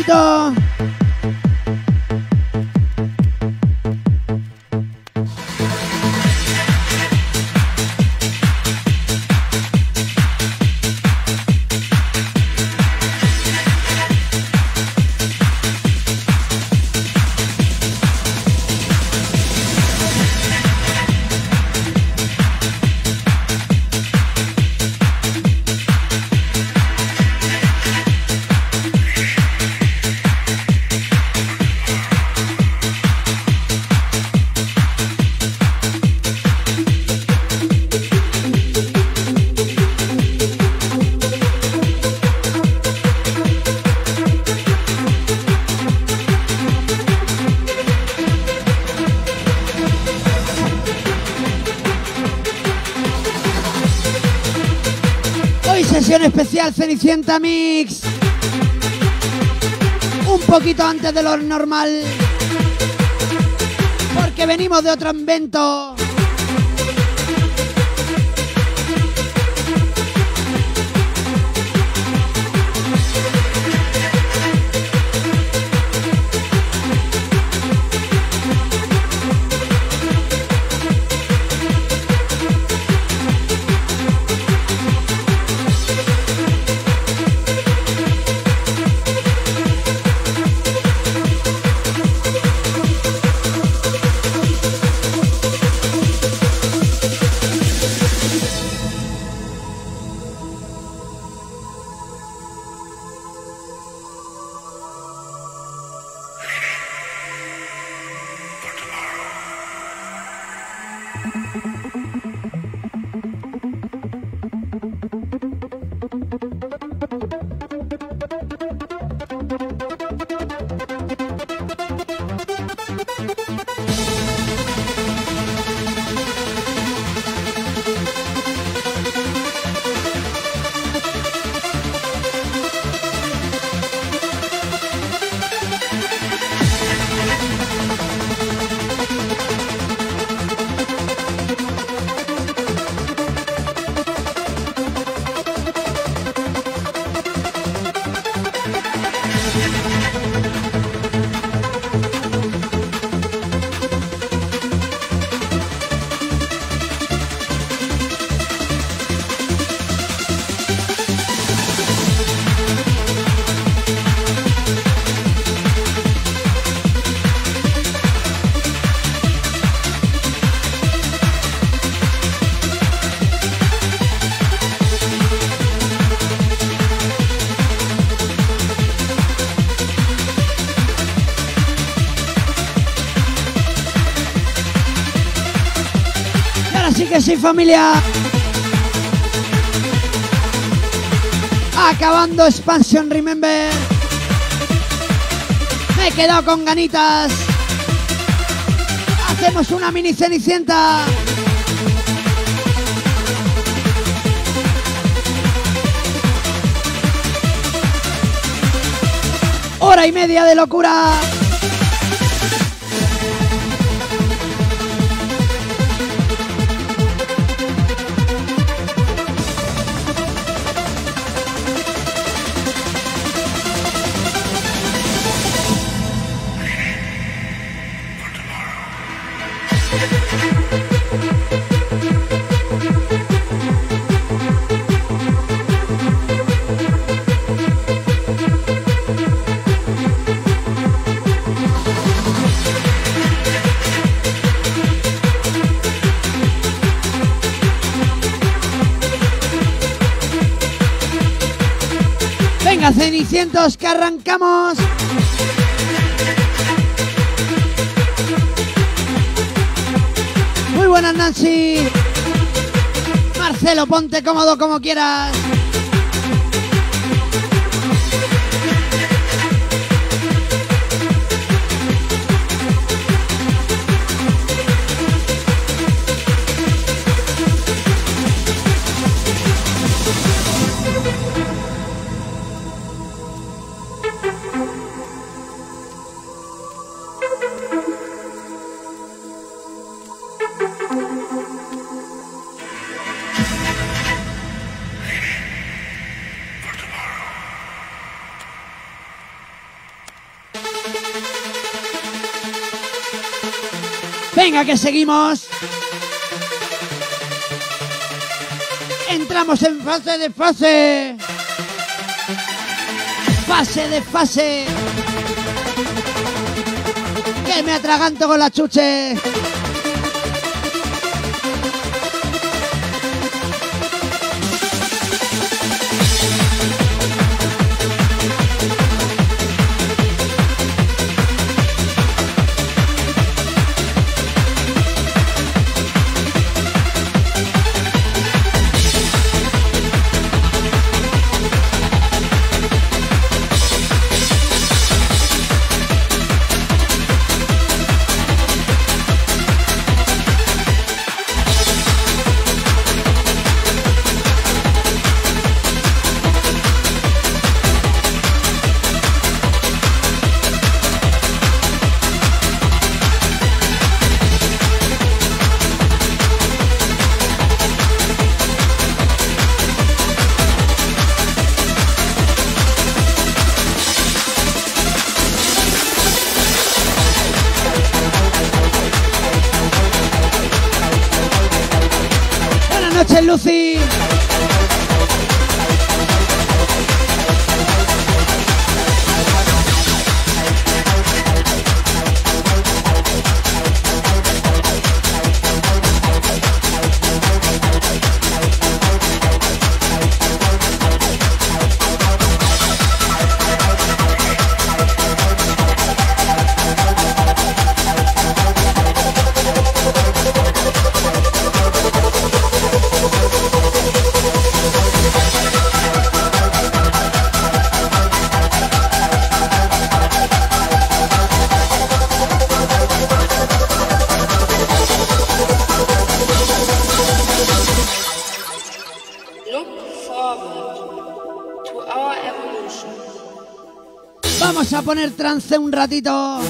éxito. Especial Cenicienta Mix, un poquito antes de lo normal, porque venimos de otro invento. Que sí, familia, acabando Expansion Remember, me he quedado con ganitas. Hacemos una mini Cenicienta. Hora y media de locura. Cenicientos, que arrancamos. Muy buenas, Nancy. Marcelo, ponte cómodo como quieras. Venga, que seguimos. Entramos en fase de fase. Fase de fase. Que me atraganto con la chuche. Poner trance un ratito.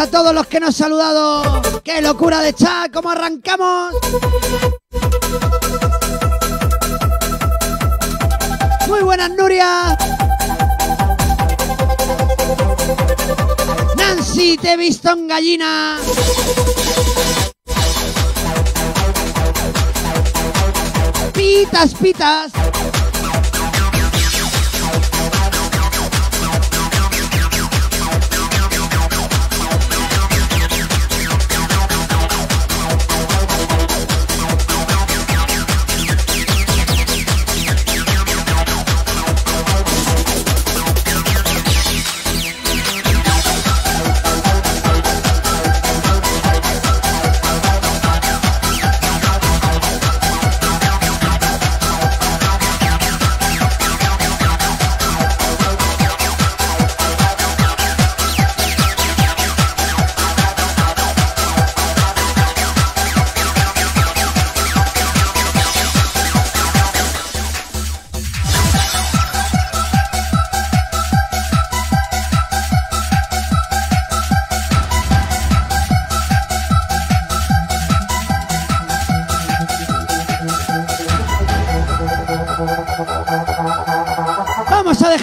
A todos los que nos han saludado. ¡Qué locura de chat! ¡Cómo arrancamos! Muy buenas, Nuria. Nancy, te he visto en gallina. Pitas, pitas.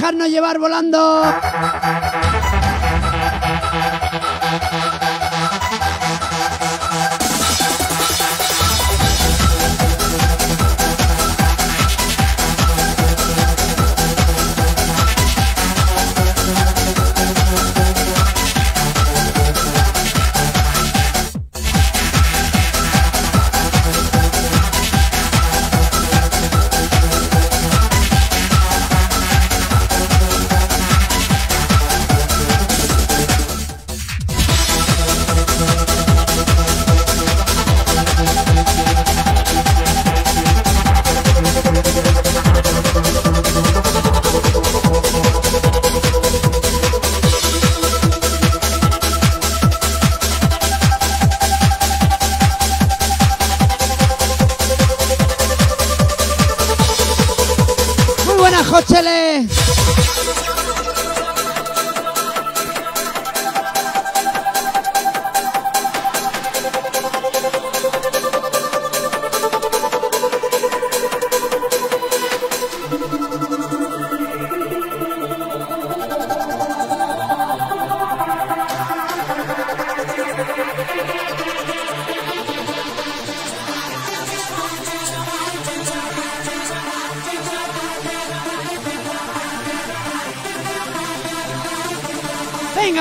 dejarnos llevar volando.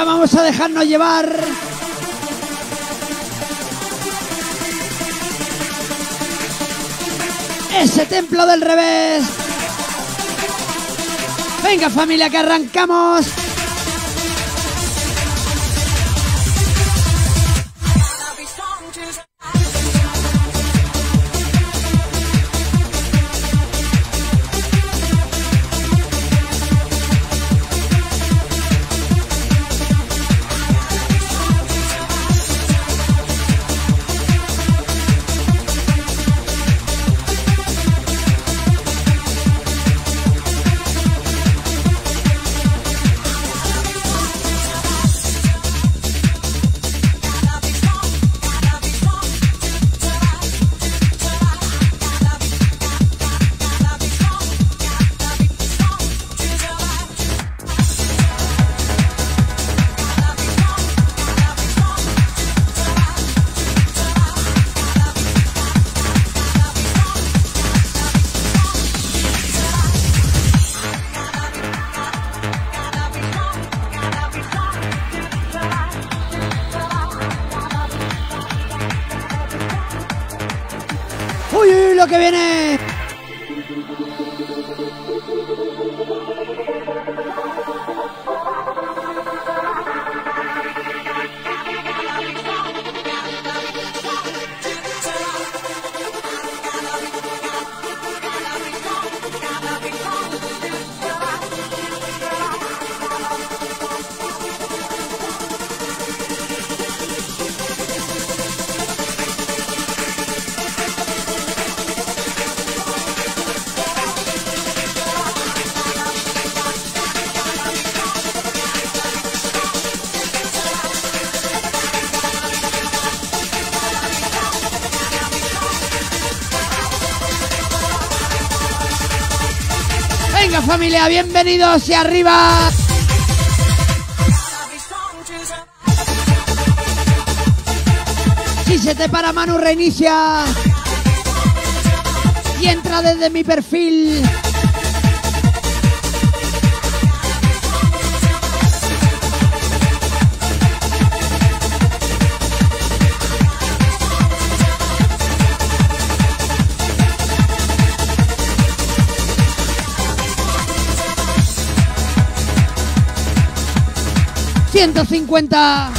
Vamos a dejarnos llevar. Ese templo del revés. Venga, familia, que arrancamos. Que viene. Familia, bienvenidos y arriba. Si se te para Manu, reinicia y entra desde mi perfil. ¡150!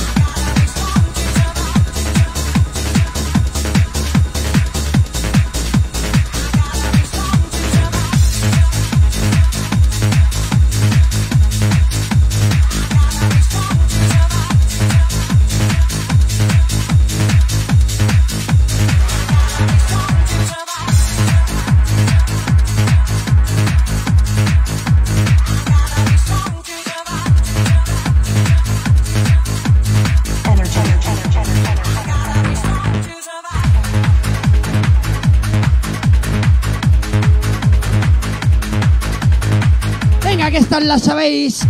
que esta la sabéis.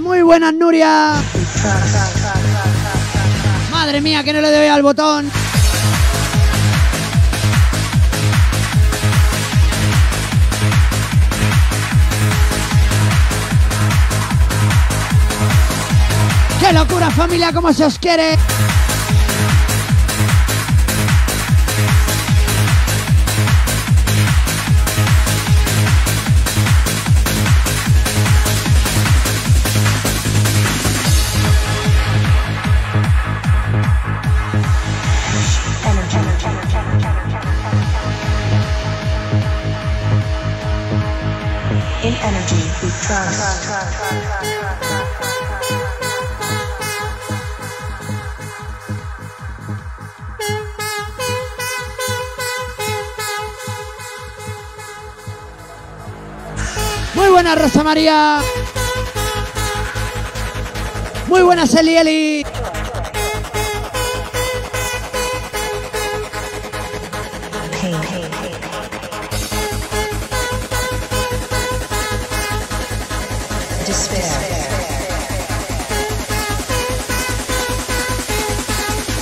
Muy buenas, Nuria. Madre mía, que no le doy al botón. ¡Qué locura, familia! ¡Cómo se os quiere! Energy We Trust. Muy buenas, Rosa María. Muy buenas, Eli.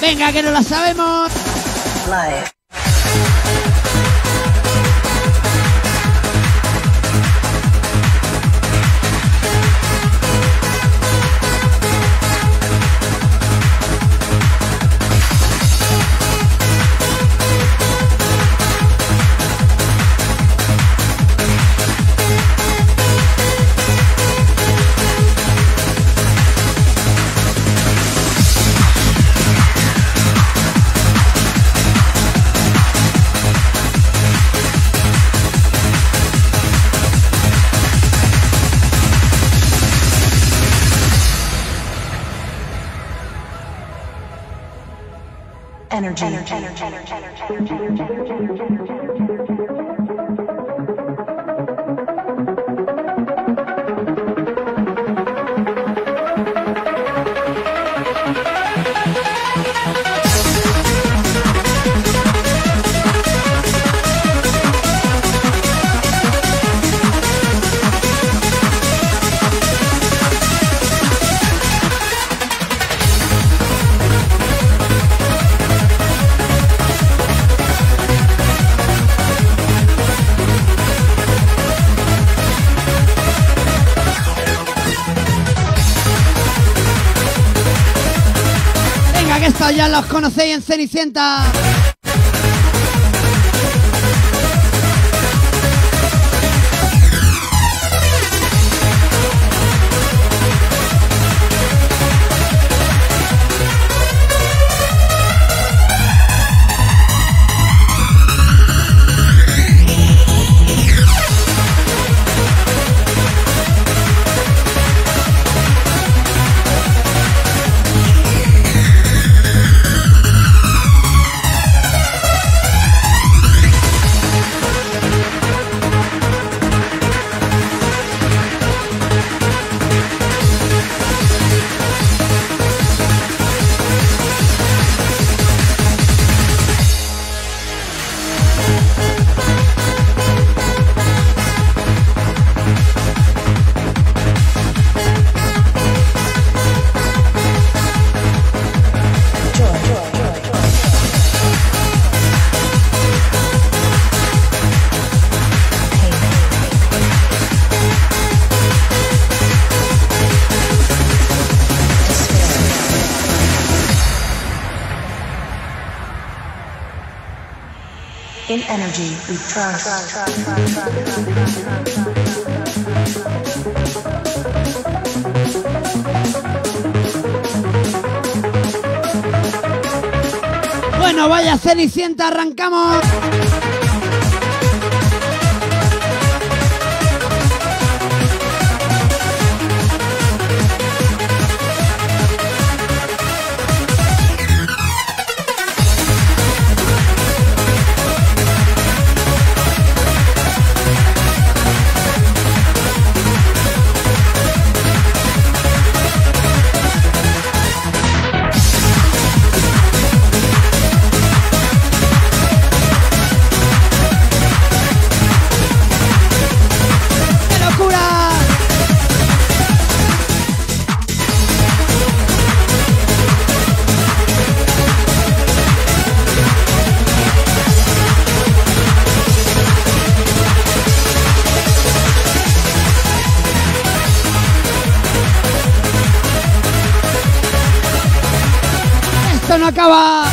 Venga, que no la sabemos. Live. Energy. Ya los conocéis en Cenicienta. Energy We Trust. Bueno, vaya Cenicienta, arrancamos. acaba.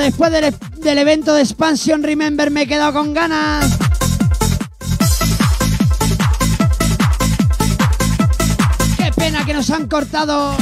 Después del evento de Expansion Remember me he quedado con ganas. Qué pena que nos han cortado.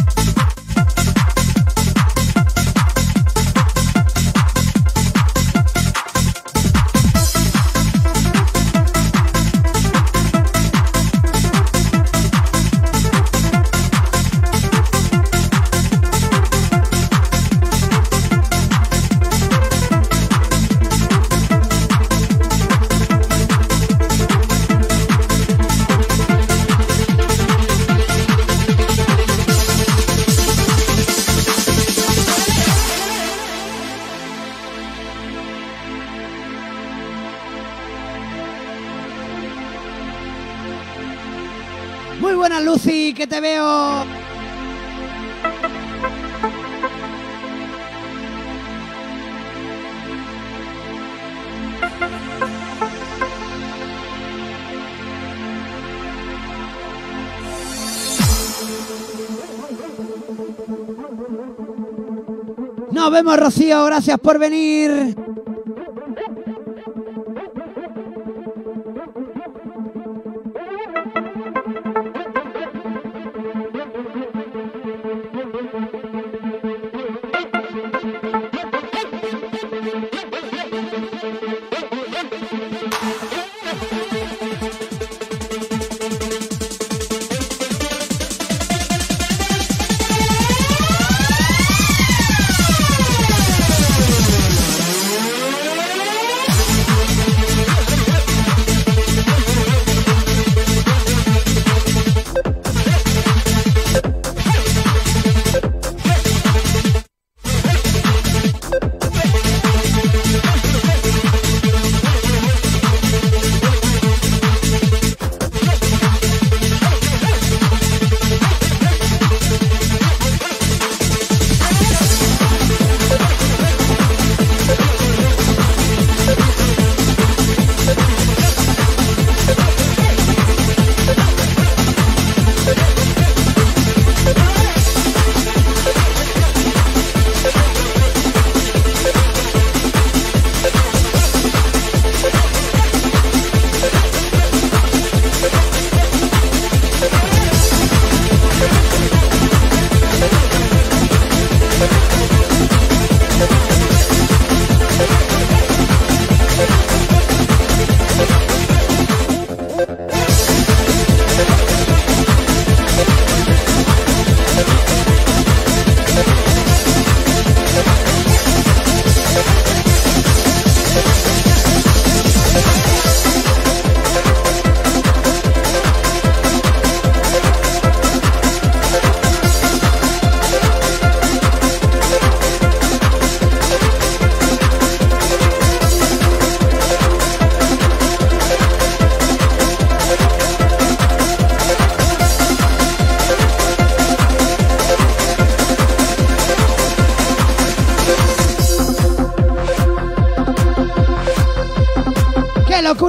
Que te veo. Nos vemos, Rocío, gracias por venir.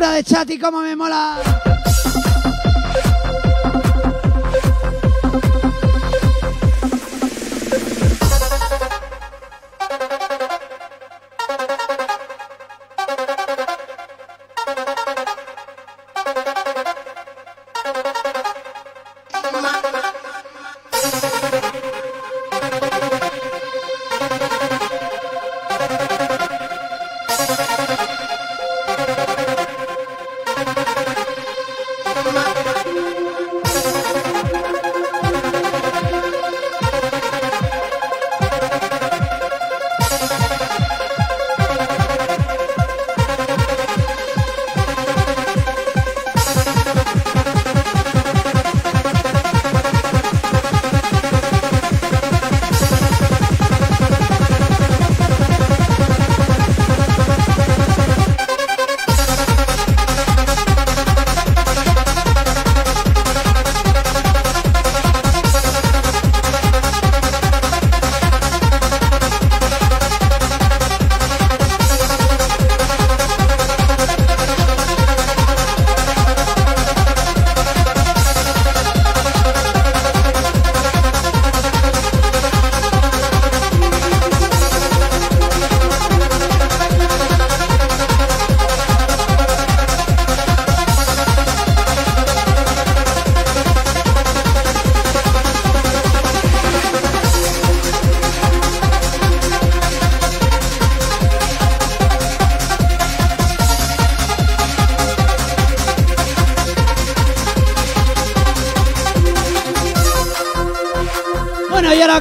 locura de chat y cómo me mola.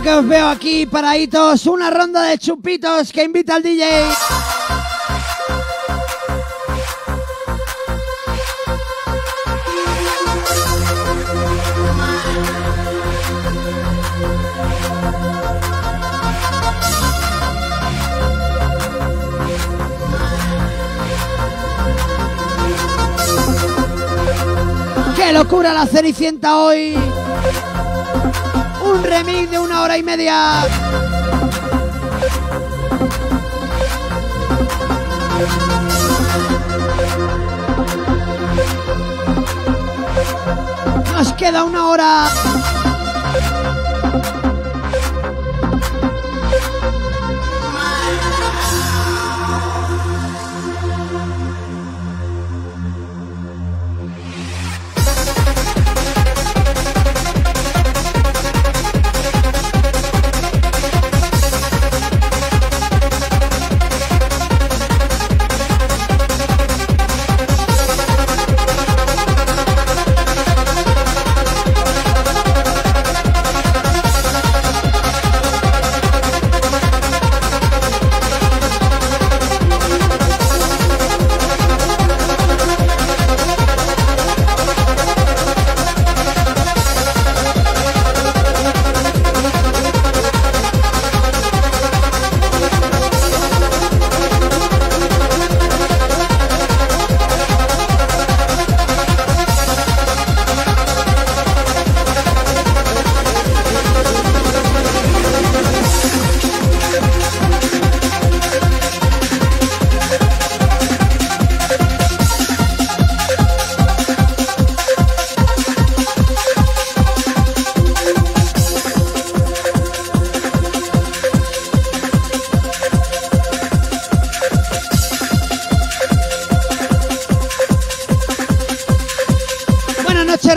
Que os veo aquí paraditos, una ronda de chupitos que invita al DJ. ¡Qué locura la Cenicienta hoy! Un remix de 1 hora y media. Nos queda 1 hora.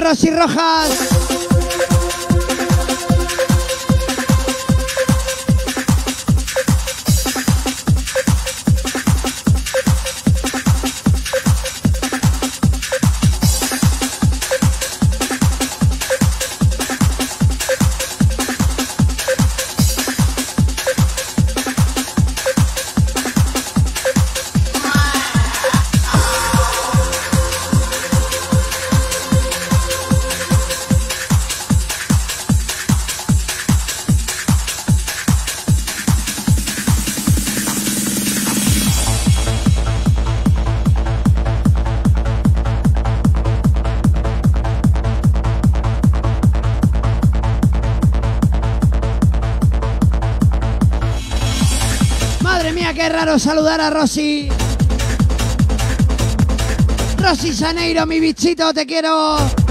Rosy Rojas. Madre mía, qué raro saludar a Rosy. Rosy Janeiro, mi bichito, te quiero.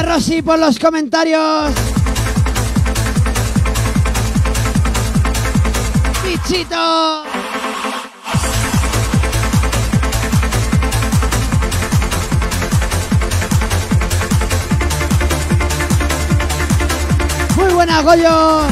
Rosy, por los comentarios. Bichito. Muy buena, Goyo.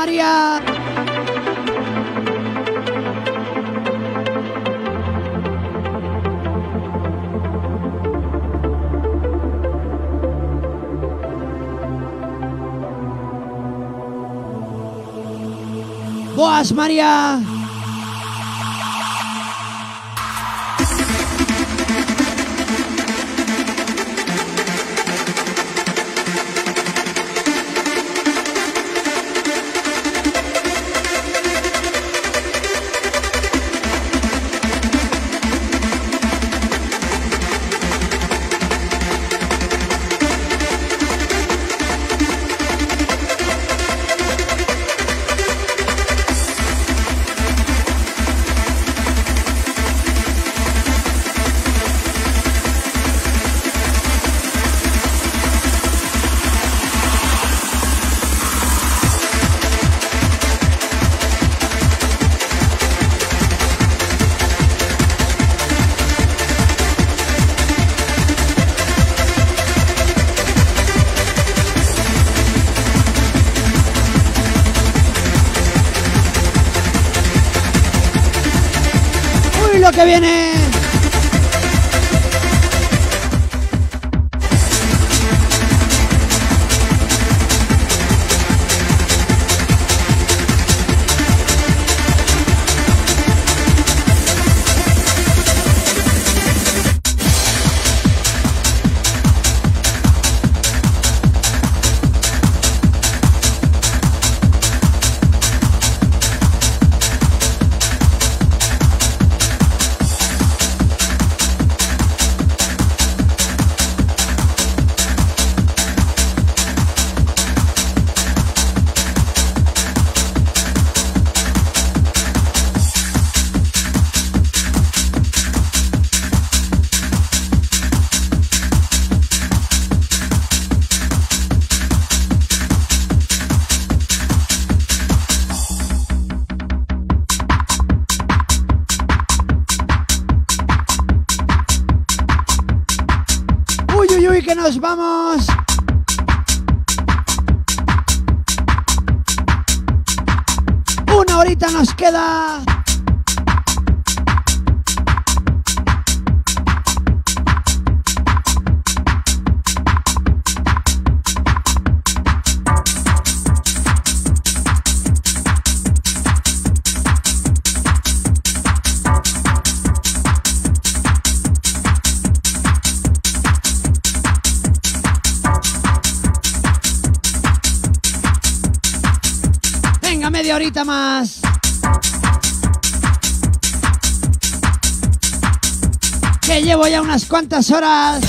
María. Boas, María. lo que viene. Vamos. Una horita nos queda. Ahorita más. Que llevo ya unas cuantas horas.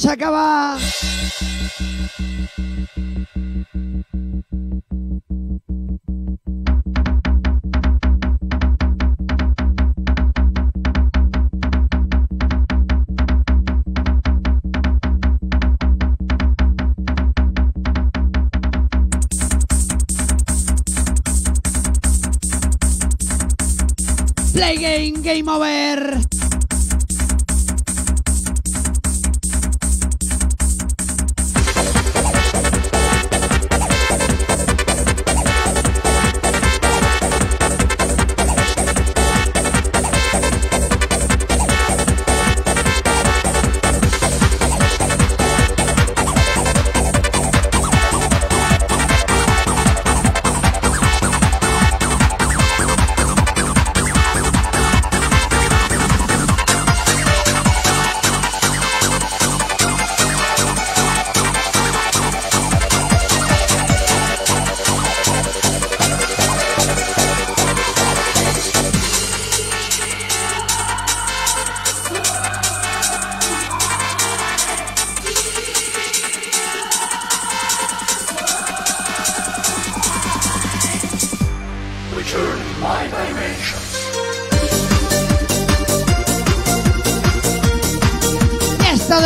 Se acaba. Play game, game over.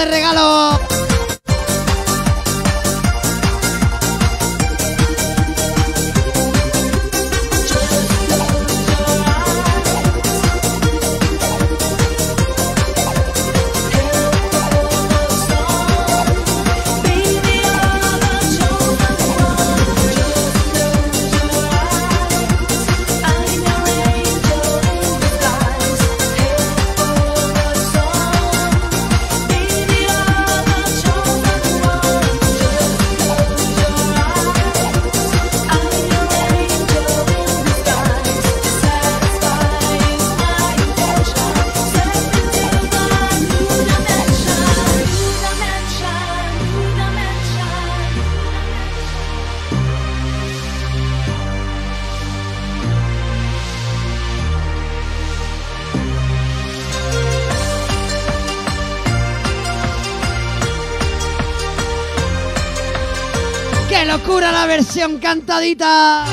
de regalo. ¡Locura la versión cantadita!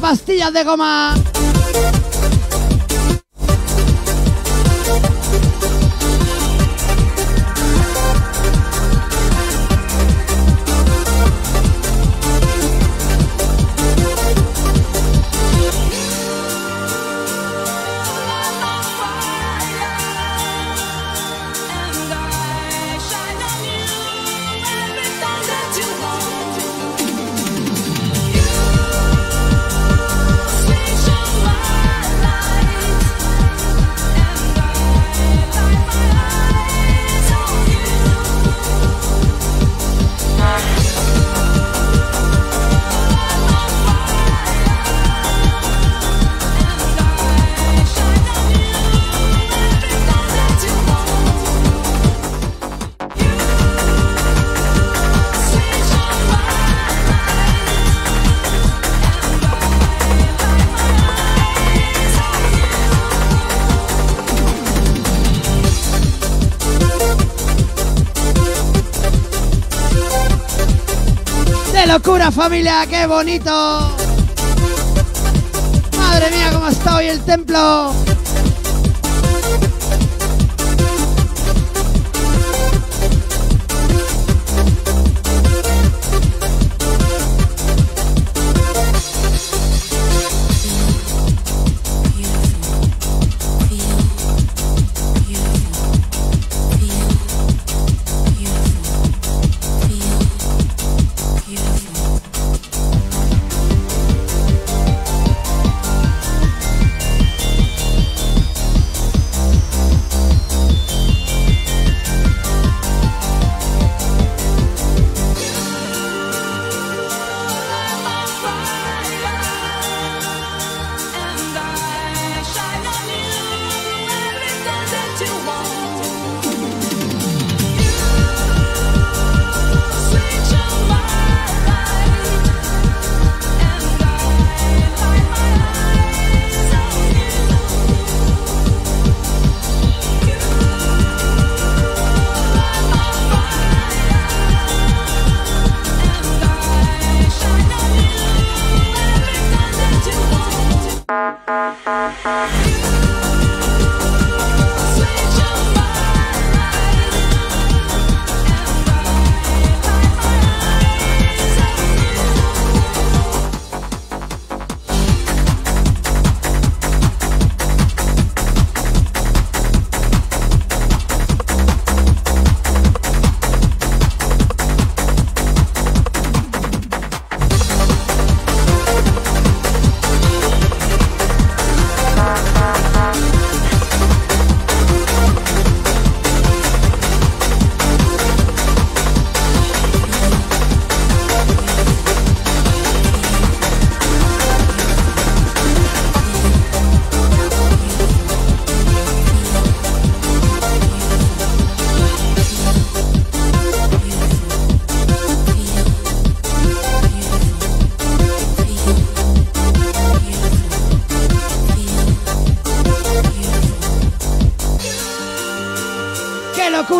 Pastillas de goma. ¡Locura, familia! ¡Qué bonito! ¡Madre mía, cómo está hoy el templo!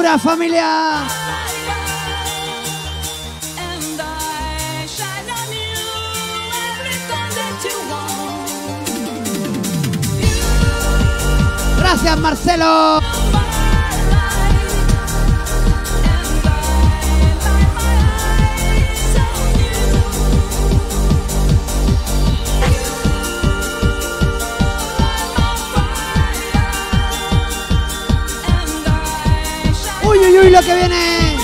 locura, familia. Gracias, Marcelo. Uy, uy, lo que viene.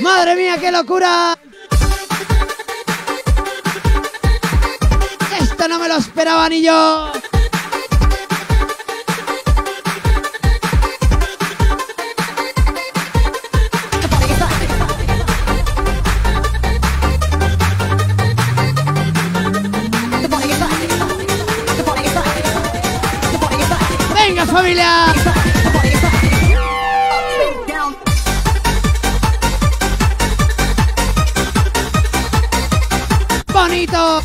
Madre mía, qué locura. Esto no me lo esperaba ni yo. ¡Familia! ¡Bonito!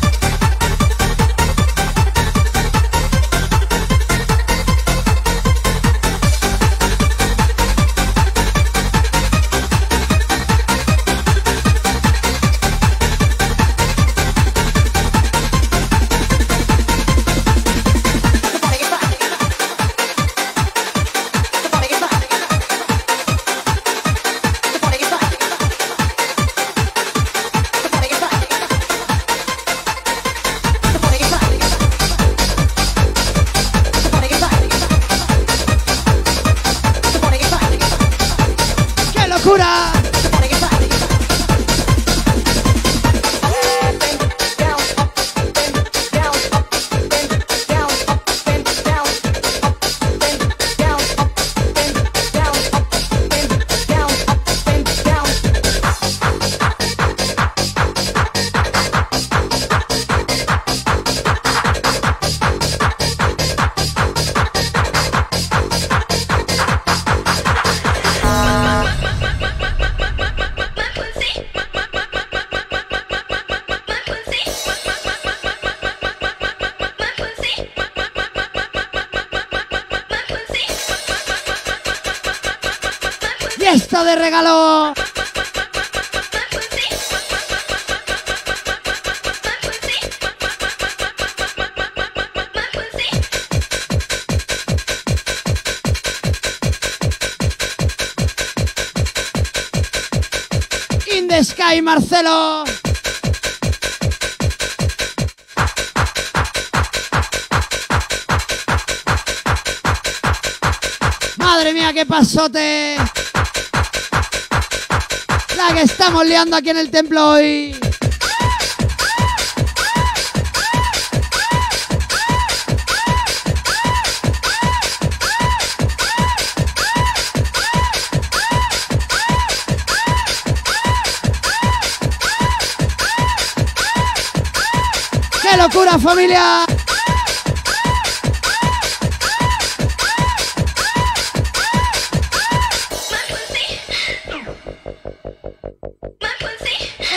¡Esto de regalo! María y Marcelo. Madre mía, qué pasote. La que estamos liando aquí en el templo hoy. ¡Qué locura, familia!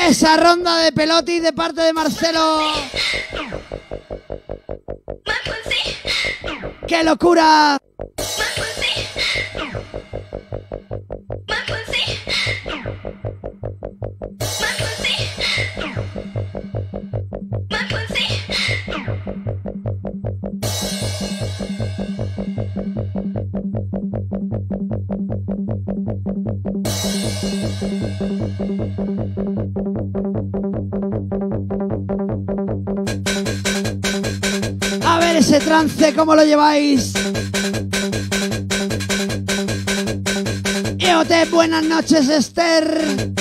Esa ronda de pelotis de parte de Marcelo. ¡Qué locura! Trance, ¿cómo lo lleváis? IoT, buenas noches, Esther.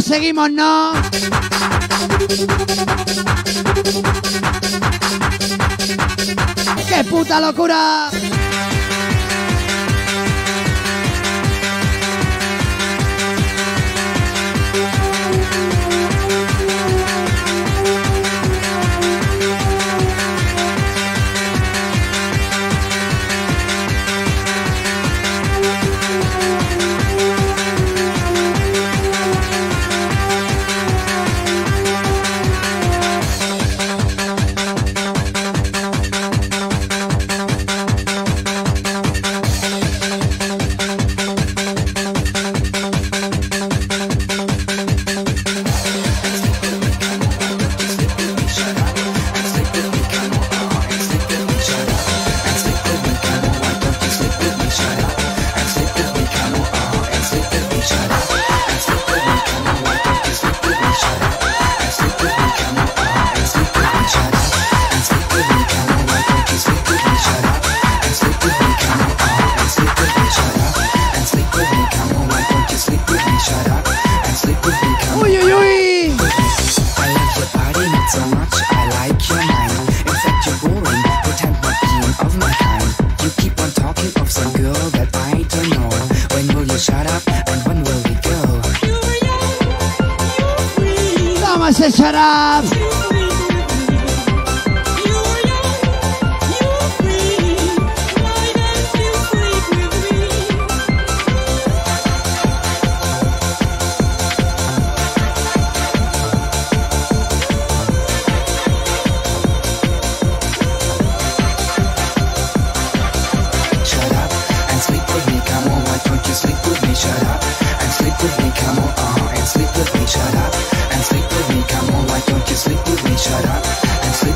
Seguimos, ¿no? ¡Qué puta locura!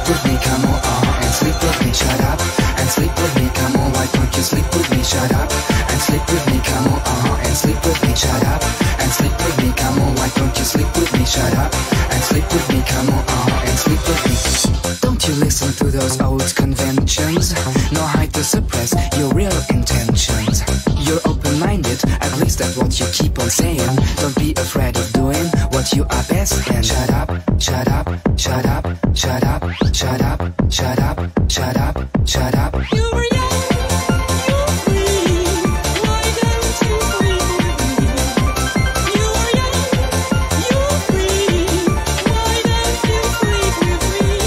with me, come on, and sleep with me, shut up, and sleep with me, come on, why don't you sleep with me, shut up, and sleep with me, come on, and sleep with me, shut up, and sleep with me, come on, why don't you sleep with me, shut up, and sleep with me, come on, and sleep with me. Don't you listen to those old conventions, no hide to suppress your real intentions. You're open-minded, at least that's what you keep on saying. Don't be afraid of doing what you are best in. Shut up, shut up, shut up, shut up, shut up, shut up, shut up, shut up. You were young, you're free, why don't you free? You were young, you're free, why don't you free with me?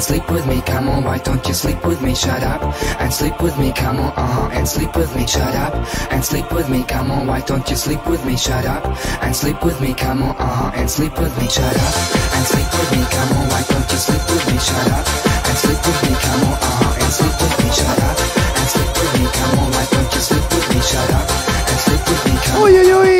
Sleep with me, come on, why don't you sleep with me, shut up, and sleep with me, come on, and sleep with me, shut up, and sleep with me, come on, why don't you sleep with me, shut up, and sleep with me, come on, and sleep with me, shut up, and sleep with me, come on, why don't you sleep with me, shut up, and sleep with me, come on, and sleep with me, shut up, and sleep with me, come on, why don't you sleep with me, shut up, and sleep with me, come on, sleep with me.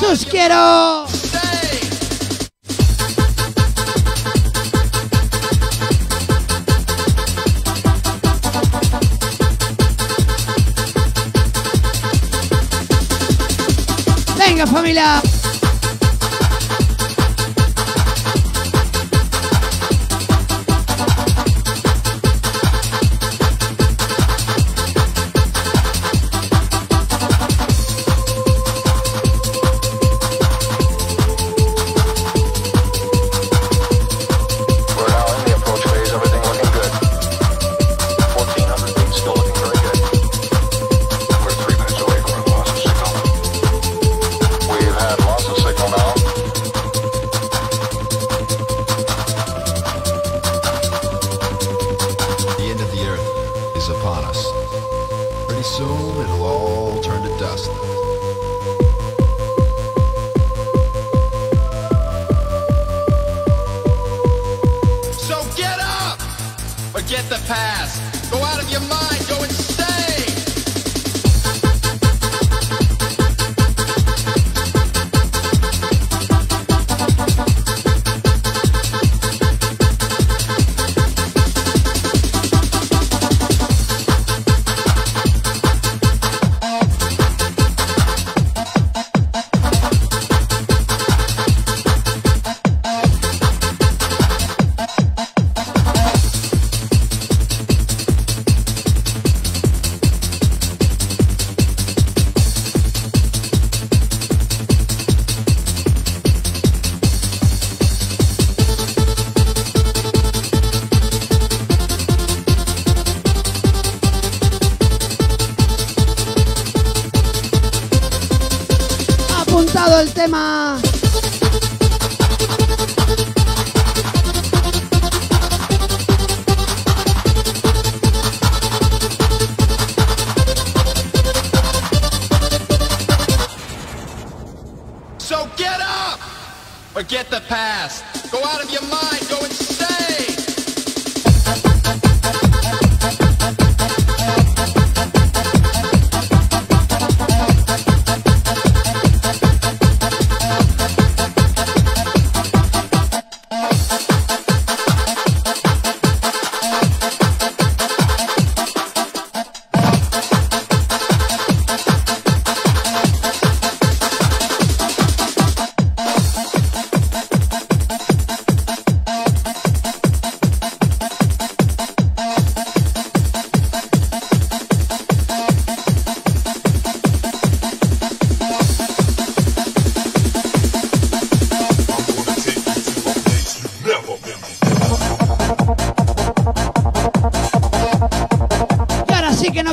¡Sus quiero! ¡Venga, familia!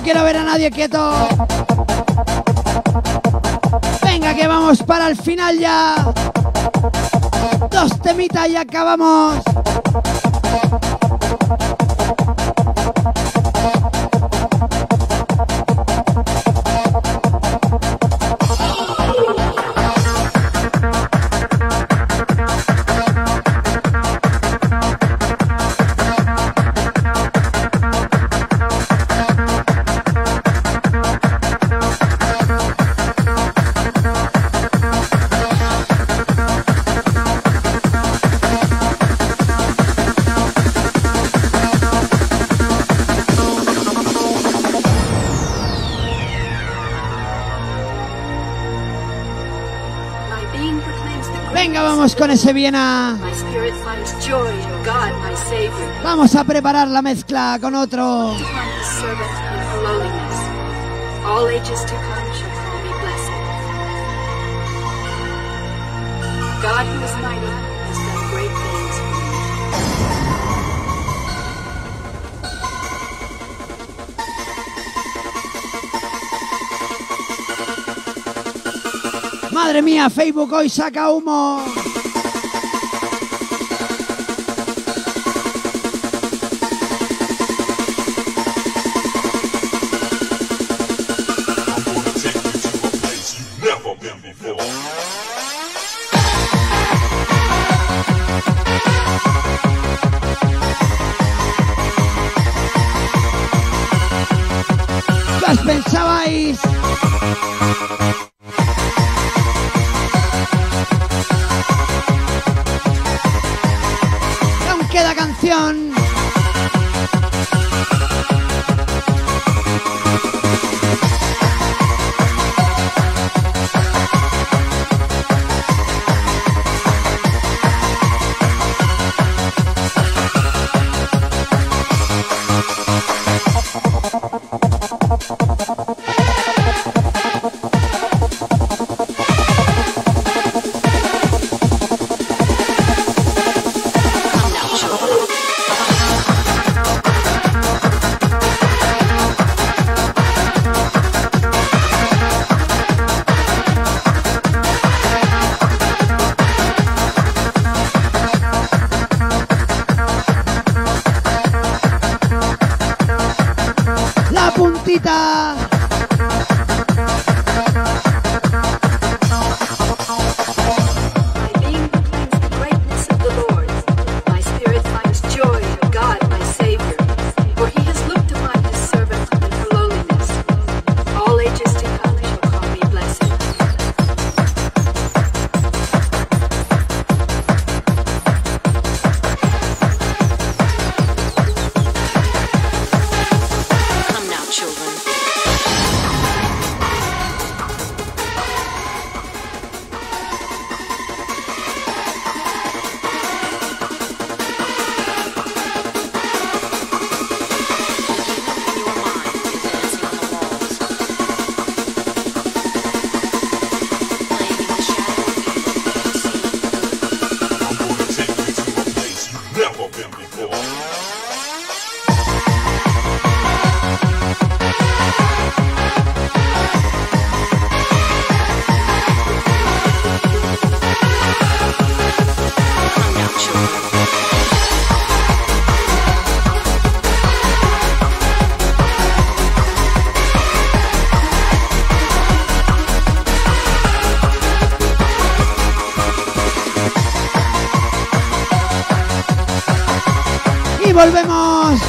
quiero ver a nadie quieto. Venga, que vamos para el final ya. Dos temitas y acabamos. Con ese Viena vamos a preparar la mezcla con otro. Madre mía, Facebook hoy saca humo. Pensabais que aún queda canción. Volvemos.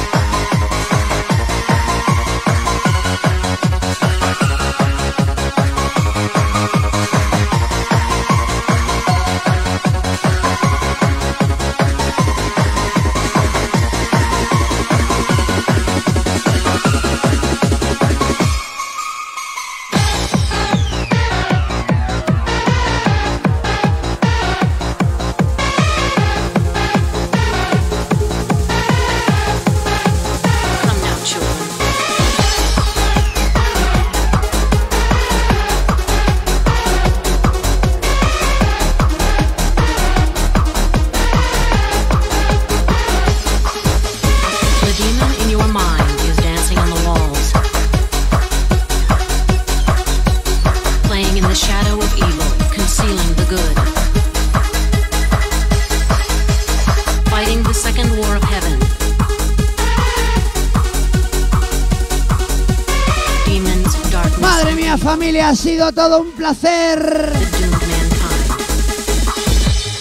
familia, ha sido todo un placer.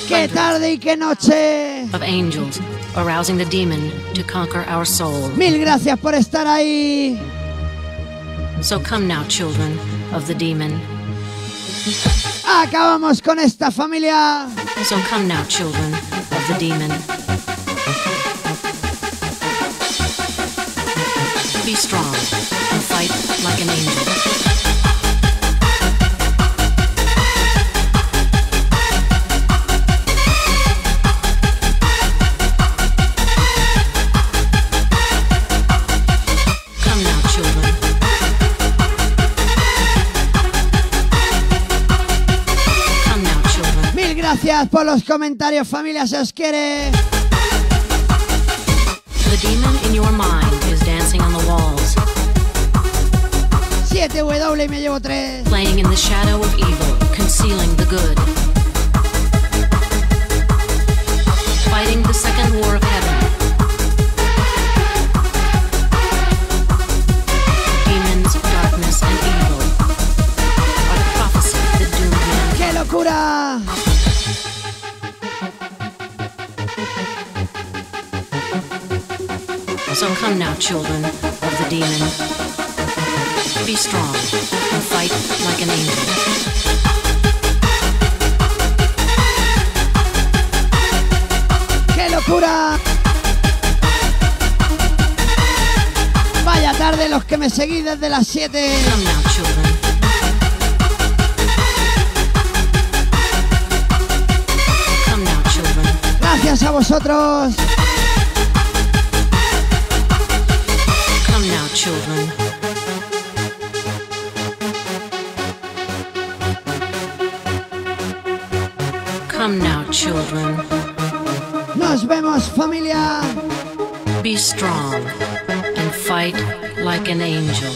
Qué tarde y qué noche. Mil gracias por estar ahí. Acabamos con esta familia. Be strong and fight like an angel. Mil gracias por los comentarios, familia, se os quiere. The demon in your mind is dancing on the walls. 7W y me llevo 3. Playing in the shadow of evil, concealing the good. Fighting the second war of heaven. Demons, darkness and evil are the prophecy that doomed man. ¡Qué locura! So come now, children of the demon. Be strong and fight like an angel. ¡Qué locura! Vaya tarde los que me seguís desde las 7. Come now, children. Come now, children. Gracias a vosotros. Children. Come now, children. Nos vemos, familia. Be strong and fight like an angel.